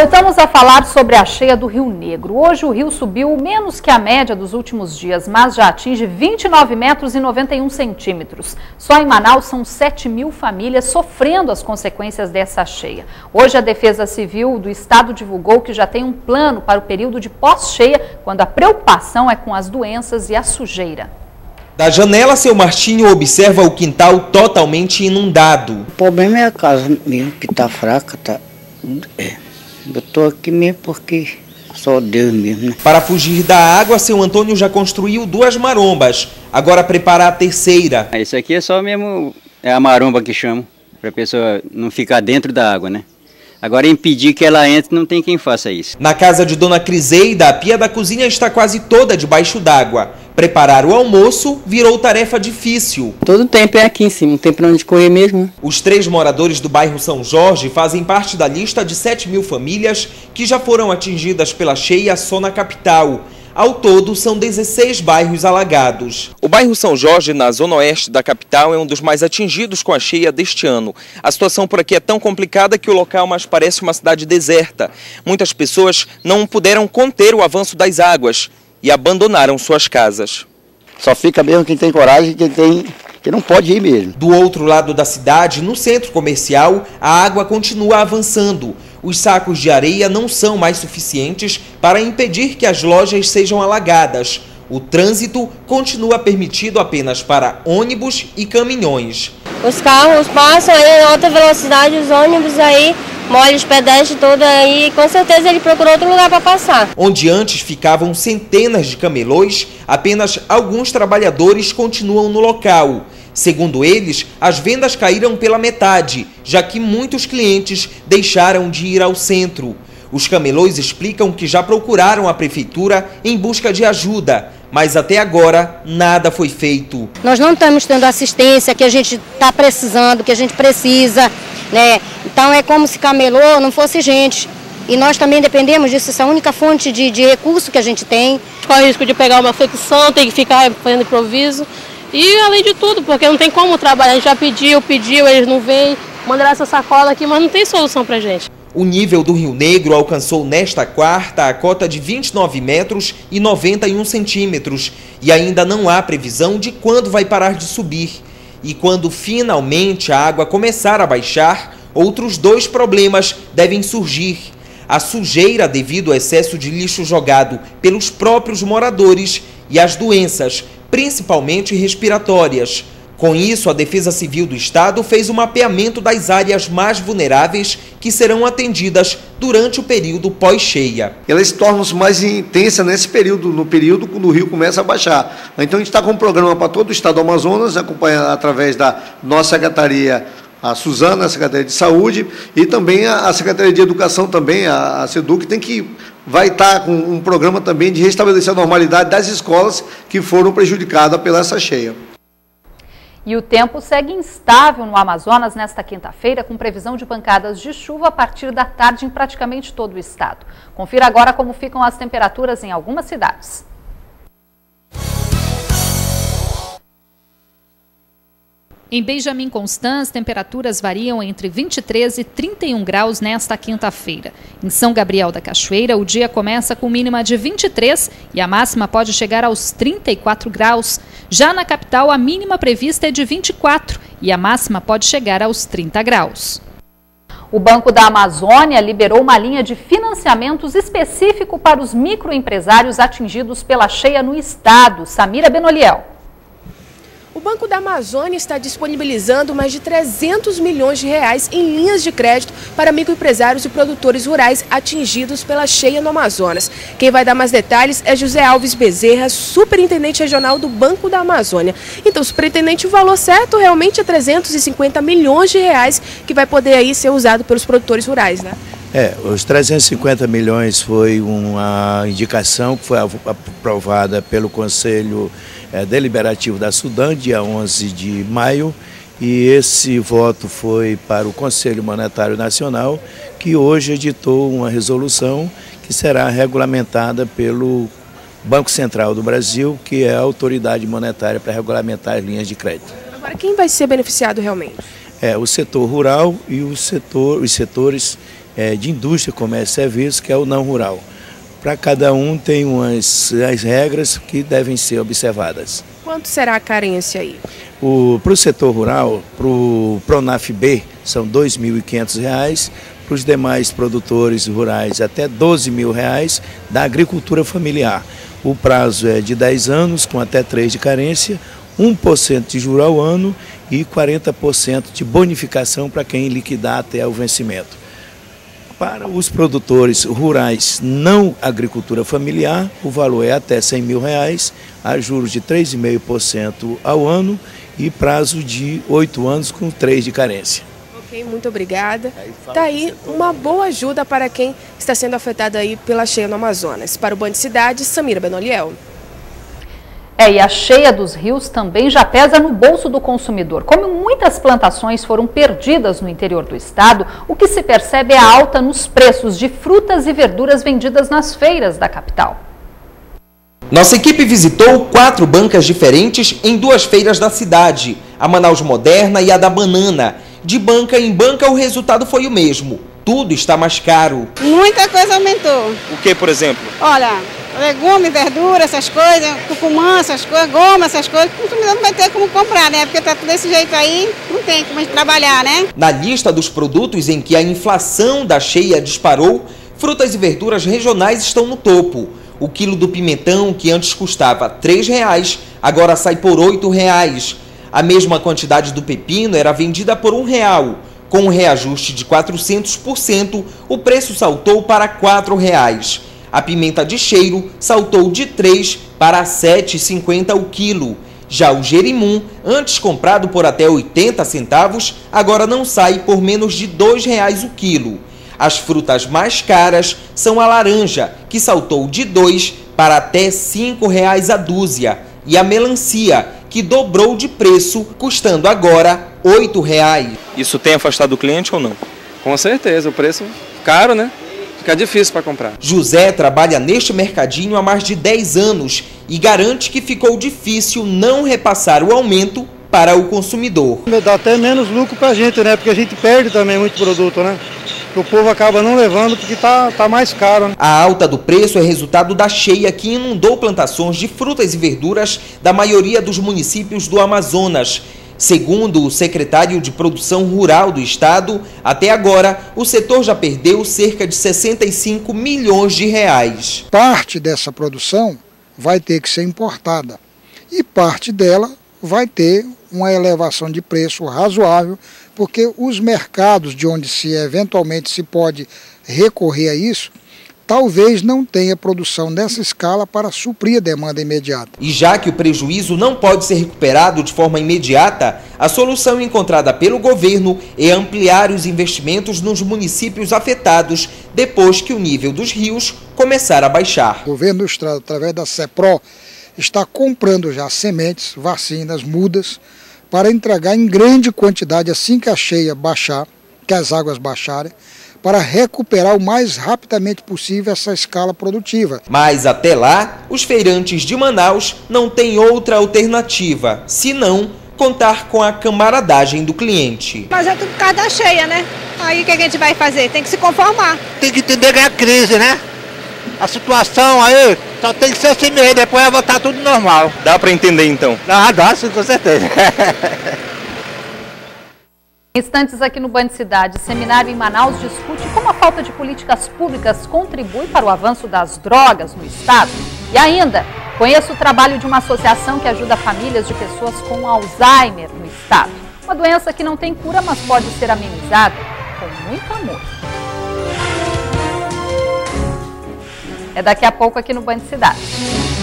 Voltamos a falar sobre a cheia do Rio Negro. Hoje o rio subiu menos que a média dos últimos dias, mas já atinge 29 metros e 91 centímetros. Só em Manaus são 7 mil famílias sofrendo as consequências dessa cheia. Hoje a Defesa Civil do Estado divulgou que já tem um plano para o período de pós-cheia, quando a preocupação é com as doenças e a sujeira. Da janela, seu Martinho observa o quintal totalmente inundado. O problema é a casa mesmo, que está fraca, tá... Eu estou aqui mesmo porque só Deus mesmo, né? Para fugir da água, seu Antônio já construiu 2 marombas. Agora prepara a terceira. Isso aqui é só mesmo, é a maromba que chamo, para a pessoa não ficar dentro da água, né? Agora impedir que ela entre, não tem quem faça isso. Na casa de Dona Criseida, a pia da cozinha está quase toda debaixo d'água. Preparar o almoço virou tarefa difícil. Todo tempo é aqui em cima, não tem para onde correr mesmo. Os 3 moradores do bairro São Jorge fazem parte da lista de 7 mil famílias que já foram atingidas pela cheia só na capital. Ao todo, são 16 bairros alagados. O bairro São Jorge, na zona oeste da capital, é um dos mais atingidos com a cheia deste ano. A situação por aqui é tão complicada que o local mais parece uma cidade deserta. Muitas pessoas não puderam conter o avanço das águas e abandonaram suas casas. Só fica mesmo quem tem coragem, quem não pode ir mesmo. Do outro lado da cidade, no centro comercial, a água continua avançando. Os sacos de areia não são mais suficientes para impedir que as lojas sejam alagadas. O trânsito continua permitido apenas para ônibus e caminhões. Os carros passam aí em alta velocidade, os ônibus aí, molham os pedestres todos aí, com certeza ele procurou outro lugar para passar. Onde antes ficavam centenas de camelôs, apenas alguns trabalhadores continuam no local. Segundo eles, as vendas caíram pela metade, já que muitos clientes deixaram de ir ao centro. Os camelôs explicam que já procuraram a prefeitura em busca de ajuda, mas até agora nada foi feito. Nós não estamos tendo a assistência que a gente está precisando, que a gente precisa, né? Então é como se camelô não fosse gente. E nós também dependemos disso, essa é a única fonte de recurso que a gente tem. Corre o risco de pegar uma infecção, tem que ficar fazendo improviso. E além de tudo, porque não tem como trabalhar, a gente já pediu, eles não vêm, mandaram essa sacola aqui, mas não tem solução pra gente. O nível do Rio Negro alcançou nesta quarta a cota de 29 metros e 91 centímetros e ainda não há previsão de quando vai parar de subir. E quando finalmente a água começar a baixar, outros 2 problemas devem surgir. A sujeira devido ao excesso de lixo jogado pelos próprios moradores e as doenças, principalmente respiratórias. Com isso, a Defesa Civil do Estado fez um mapeamento das áreas mais vulneráveis que serão atendidas durante o período pós-cheia. Elas se tornam mais intensas nesse período, no período quando o rio começa a baixar. Então a gente está com um programa para todo o estado do Amazonas, acompanhado através da nossa secretaria, a Suzana, a Secretaria de Saúde, e também a Secretaria de Educação, também a SEDUC, vai estar com um programa também de restabelecer a normalidade das escolas que foram prejudicadas pela essa cheia. E o tempo segue instável no Amazonas nesta quinta-feira, com previsão de pancadas de chuva a partir da tarde em praticamente todo o estado. Confira agora como ficam as temperaturas em algumas cidades. Em Benjamin Constant, temperaturas variam entre 23 e 31 graus nesta quinta-feira. Em São Gabriel da Cachoeira, o dia começa com mínima de 23 e a máxima pode chegar aos 34 graus. Já na capital, a mínima prevista é de 24 e a máxima pode chegar aos 30 graus. O Banco da Amazônia liberou uma linha de financiamentos específico para os microempresários atingidos pela cheia no estado. Samira Benoliel. O Banco da Amazônia está disponibilizando mais de 300 milhões de reais em linhas de crédito para microempresários e produtores rurais atingidos pela cheia no Amazonas. Quem vai dar mais detalhes é José Alves Bezerra, superintendente regional do Banco da Amazônia. Então, superintendente, o valor certo realmente é 350 milhões de reais que vai poder aí ser usado pelos produtores rurais, né? Os 350 milhões foi uma indicação que foi aprovada pelo Conselho Deliberativo da Sudã, dia 11 de maio, e esse voto foi para o Conselho Monetário Nacional, que hoje editou uma resolução que será regulamentada pelo Banco Central do Brasil, que é a autoridade monetária para regulamentar as linhas de crédito. Agora, quem vai ser beneficiado realmente? O setor rural e os setores de indústria, comércio e serviços, que é o não rural. Para cada um tem as regras que devem ser observadas. Quanto será a carência aí? Para o setor rural, para o Pronaf B, são R$ 2.500, para os demais produtores rurais até R$ 12.000 da agricultura familiar. O prazo é de 10 anos, com até 3 de carência, 1% de juro ao ano e 40% de bonificação para quem liquidar até o vencimento. Para os produtores rurais não agricultura familiar, o valor é até R$ 100 mil, reais, a juros de 3,5% ao ano e prazo de 8 anos com 3 de carência. Ok, muito obrigada. Está aí uma boa ajuda para quem está sendo afetado aí pela cheia no Amazonas. Para o Band Cidade, Samira Benoliel. E a cheia dos rios também já pesa no bolso do consumidor. Como muitas plantações foram perdidas no interior do estado, o que se percebe é a alta nos preços de frutas e verduras vendidas nas feiras da capital. Nossa equipe visitou 4 bancas diferentes em 2 feiras da cidade, a Manaus Moderna e a da Banana. De banca em banca o resultado foi o mesmo. Tudo está mais caro. Muita coisa aumentou. O que, por exemplo? Olha, legumes, verduras, essas coisas, cucumã, essas coisas, goma, essas coisas. O consumidor não vai ter como comprar, né? Porque tá tudo desse jeito aí, não tem como a gente trabalhar, né? Na lista dos produtos em que a inflação da cheia disparou, frutas e verduras regionais estão no topo. O quilo do pimentão, que antes custava R$ 3,00, agora sai por R$ 8,00. A mesma quantidade do pepino era vendida por R$ 1,00. Com um reajuste de 400%, o preço saltou para R$ 4,00. A pimenta de cheiro saltou de R$ 3,00 para R$ 7,50 o quilo. Já o gerimum, antes comprado por até 80 centavos, agora não sai por menos de R$ 2,00 o quilo. As frutas mais caras são a laranja, que saltou de R$ 2,00 para até R$ 5,00 a dúzia, e a melancia, que dobrou de preço, custando agora R$ 8,00. Isso tem afastado o cliente ou não? Com certeza, o preço caro, né? Fica difícil para comprar. José trabalha neste mercadinho há mais de 10 anos e garante que ficou difícil não repassar o aumento para o consumidor. Dá até menos lucro para a gente, né? Porque a gente perde também muito produto, né? O povo acaba não levando porque tá mais caro. A alta do preço é resultado da cheia que inundou plantações de frutas e verduras da maioria dos municípios do Amazonas. Segundo o secretário de Produção Rural do Estado, até agora o setor já perdeu cerca de 65 milhões de reais. Parte dessa produção vai ter que ser importada e parte dela vai ter uma elevação de preço razoável, porque os mercados de onde se eventualmente se pode recorrer a isso, talvez não tenha produção nessa escala para suprir a demanda imediata. E já que o prejuízo não pode ser recuperado de forma imediata, a solução encontrada pelo governo é ampliar os investimentos nos municípios afetados depois que o nível dos rios começar a baixar. O governo, através da SEPRO, está comprando já sementes, vacinas, mudas, para entregar em grande quantidade assim que a cheia baixar, que as águas baixarem, para recuperar o mais rapidamente possível essa escala produtiva. Mas até lá, os feirantes de Manaus não têm outra alternativa, senão contar com a camaradagem do cliente. Mas é tudo por causa da cheia, né? Aí o que a gente vai fazer? Tem que se conformar. Tem que entender que é a crise, né? A situação aí só tem que ser assim mesmo, depois vai voltar tudo normal. Dá para entender então? Dá sim, com certeza. Instantes aqui no Band Cidade, seminário em Manaus discute como a falta de políticas públicas contribui para o avanço das drogas no estado. E ainda, conheço o trabalho de uma associação que ajuda famílias de pessoas com Alzheimer no estado. Uma doença que não tem cura, mas pode ser amenizada com muito amor. É daqui a pouco aqui no Band Cidade.